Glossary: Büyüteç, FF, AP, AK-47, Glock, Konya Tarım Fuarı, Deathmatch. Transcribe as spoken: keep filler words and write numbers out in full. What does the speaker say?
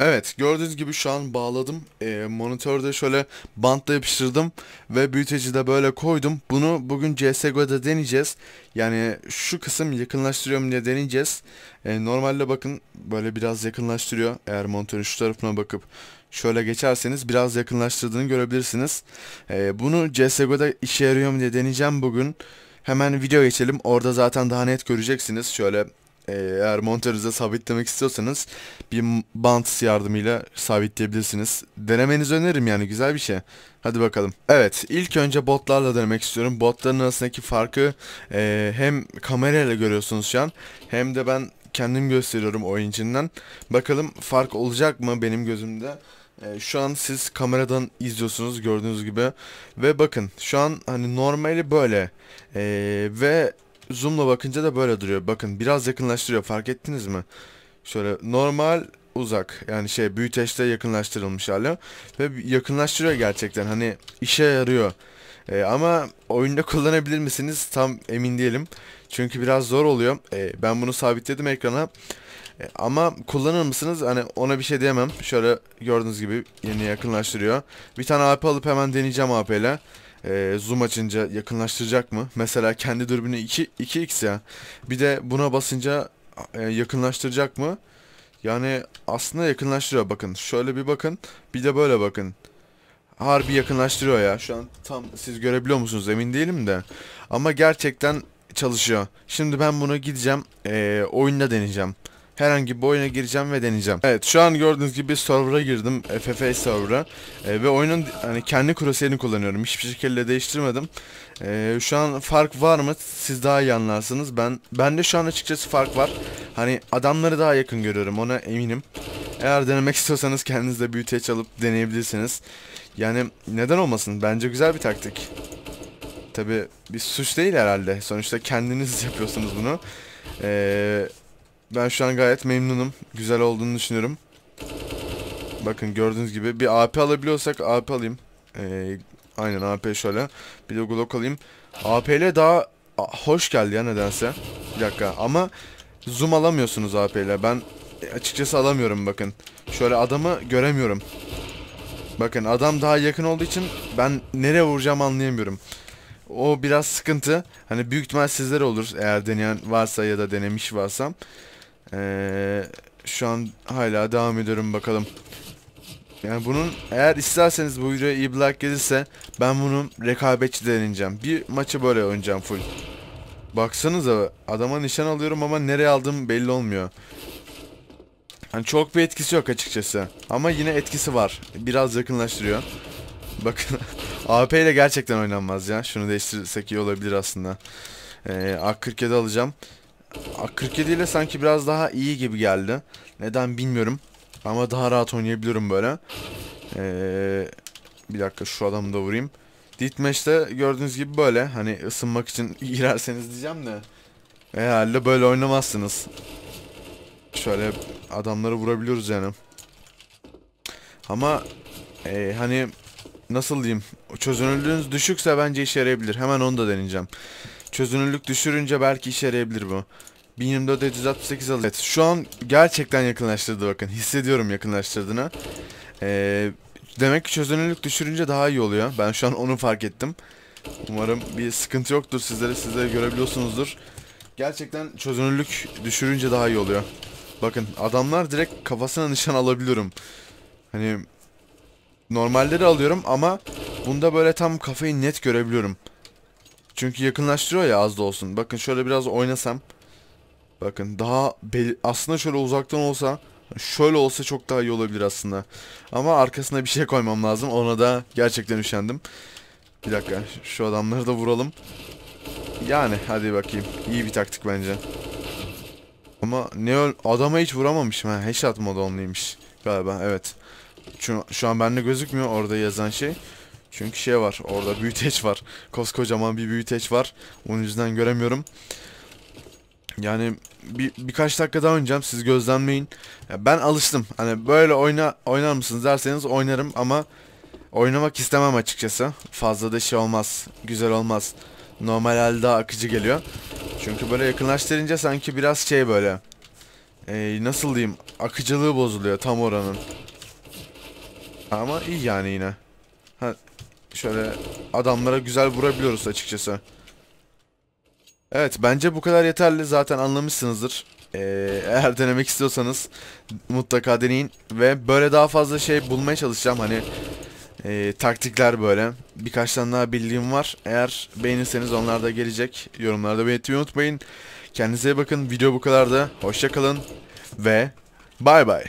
Evet, gördüğünüz gibi şu an bağladım. E, monitörde şöyle bantla yapıştırdım ve büyüteci de böyle koydum. Bunu bugün C S G O'da deneyeceğiz. Yani şu kısım yakınlaştırıyorum diye deneyeceğiz. E, normalde bakın böyle biraz yakınlaştırıyor. Eğer monitörün şu tarafına bakıp şöyle geçerseniz biraz yakınlaştırdığını görebilirsiniz. E, bunu C S G O'da işe yarıyor mu diye deneyeceğim bugün. Hemen video geçelim. Orada zaten daha net göreceksiniz. Şöyle... Eğer monitörünüze sabitlemek istiyorsanız bir bant yardımıyla sabitleyebilirsiniz. Denemenizi öneririm, yani güzel bir şey. Hadi bakalım. Evet, ilk önce botlarla denemek istiyorum. Botların arasındaki farkı e, hem kamerayla görüyorsunuz şu an, hem de ben kendim gösteriyorum oyuncundan. Bakalım fark olacak mı benim gözümde? E, şu an siz kameradan izliyorsunuz gördüğünüz gibi. Ve bakın şu an hani normali böyle e, ve zoom'la bakınca da böyle duruyor. Bakın biraz yakınlaştırıyor, fark ettiniz mi? Şöyle normal, uzak, yani şey büyüteçte yakınlaştırılmış hali. Ve yakınlaştırıyor gerçekten, hani işe yarıyor. Ee, ama oyunda kullanabilir misiniz tam emin değilim. Çünkü biraz zor oluyor. Ee, ben bunu sabitledim ekrana. Ee, ama kullanır mısınız? Hani ona bir şey diyemem. Şöyle gördüğünüz gibi yeni yakınlaştırıyor. Bir tane A P alıp hemen deneyeceğim A P ile. Ee, zoom açınca yakınlaştıracak mı? Mesela kendi dürbünü iki, iki x ya. Bir de buna basınca e, yakınlaştıracak mı? Yani aslında yakınlaştırıyor, bakın. Şöyle bir bakın. Bir de böyle bakın. Harbi yakınlaştırıyor ya. Şu an tam siz görebiliyor musunuz? Emin değilim de. Ama gerçekten çalışıyor. Şimdi ben bunu gideceğim. E, oyunda deneyeceğim. Herhangi bir oyuna gireceğim ve deneyeceğim. Evet, şu an gördüğünüz gibi server'a girdim. F F server'a. E, ve oyunun hani kendi kurasiyelini kullanıyorum. Hiçbir şekilde değiştirmedim. E, şu an fark var mı? Siz daha iyi anlarsınız. Ben ben de şu an açıkçası fark var. Hani adamları daha yakın görüyorum. Ona eminim. Eğer denemek istiyorsanız kendiniz de büyüteç alıp deneyebilirsiniz. Yani neden olmasın? Bence güzel bir taktik. Tabi bir suç değil herhalde. Sonuçta kendiniz yapıyorsunuz bunu. Eee... Ben şu an gayet memnunum. Güzel olduğunu düşünüyorum. Bakın gördüğünüz gibi bir A P alabiliyorsak A P alayım. Ee, aynen A P şöyle. Bir de Glock alayım. A P ile daha hoş geldi ya nedense. Bir dakika ama zoom alamıyorsunuz A P ile. Ben açıkçası alamıyorum bakın. Şöyle adamı göremiyorum. Bakın adam daha yakın olduğu için ben nereye vuracağımı anlayamıyorum. O biraz sıkıntı. Hani büyük ihtimal sizlere olur eğer deneyen varsa ya da denemiş varsam. Ee, şu an hala devam ediyorum bakalım. Yani bunun eğer isterseniz bu videoya iyi bir like gelirse ben bunu rekabetçi deneyeceğim. Bir maçı böyle oynayacağım full. Baksanıza adama nişan alıyorum ama nereye aldığım belli olmuyor. Hani çok bir etkisi yok açıkçası. Ama yine etkisi var. Biraz yakınlaştırıyor. Bakın A P ile gerçekten oynanmaz ya. Şunu değiştirirsek iyi olabilir aslında. Ee, A K kırk yedi alacağım. A K kırk yedi ile sanki biraz daha iyi gibi geldi. Neden bilmiyorum. Ama daha rahat oynayabiliyorum böyle. Ee, bir dakika şu adamı da vurayım. Deathmatch'te gördüğünüz gibi böyle. Hani ısınmak için girerseniz diyeceğim de. Herhalde böyle oynamazsınız. Şöyle adamları vurabiliyoruz yani. Ama e, hani... Nasıl diyeyim? Çözünürlüğünüz düşükse bence işe yarayabilir. Hemen onu da deneyeceğim. Çözünürlük düşürünce belki işe yarayabilir bu. bin yirmi dört altmış sekiz alıyor. Evet, şu an gerçekten yakınlaştırdı bakın. Hissediyorum yakınlaştırdığını. Ee, demek ki çözünürlük düşürünce daha iyi oluyor. Ben şu an onu fark ettim. Umarım bir sıkıntı yoktur sizlere. Sizleri görebiliyorsunuzdur. Gerçekten çözünürlük düşürünce daha iyi oluyor. Bakın adamlar direkt kafasına nişan alabiliyorum. Hani... Normalleri alıyorum ama bunda böyle tam kafayı net görebiliyorum. Çünkü yakınlaştırıyor ya az da olsun. Bakın şöyle biraz oynasam. Bakın daha aslında şöyle uzaktan olsa, şöyle olsa çok daha iyi olabilir aslında. Ama arkasına bir şey koymam lazım. Ona da gerçekten üşendim. Bir dakika şu adamları da vuralım. Yani hadi bakayım. İyi bir taktik bence. Ama ne adama hiç vuramamışım. He, headshot modu onluymuş galiba, evet. Şu, şu an bende gözükmüyor orada yazan şey. Çünkü şey var orada, büyüteç var. Koskocaman bir büyüteç var. Onun yüzden göremiyorum. Yani bir, birkaç dakika daha oynayacağım, siz gözlemleyin. Ya ben alıştım. Hani böyle oyna, oynar mısınız derseniz oynarım ama oynamak istemem açıkçası. Fazla da şey olmaz, güzel olmaz. Normal halde daha akıcı geliyor. Çünkü böyle yakınlaştırınca sanki biraz şey böyle Ee, nasıl diyeyim, akıcılığı bozuluyor tam oranın. Ama iyi yani yine. Ha, şöyle adamlara güzel vurabiliyoruz açıkçası. Evet, bence bu kadar yeterli, zaten anlamışsınızdır. Ee, eğer denemek istiyorsanız mutlaka deneyin. Ve böyle daha fazla şey bulmaya çalışacağım, hani e, taktikler böyle. Birkaç tane daha bildiğim var. Eğer beğenirseniz onlar da gelecek. Yorumlarda belirtmeyi unutmayın. Kendinize iyi bakın. Video bu kadardı. Hoşça kalın ve bay bay.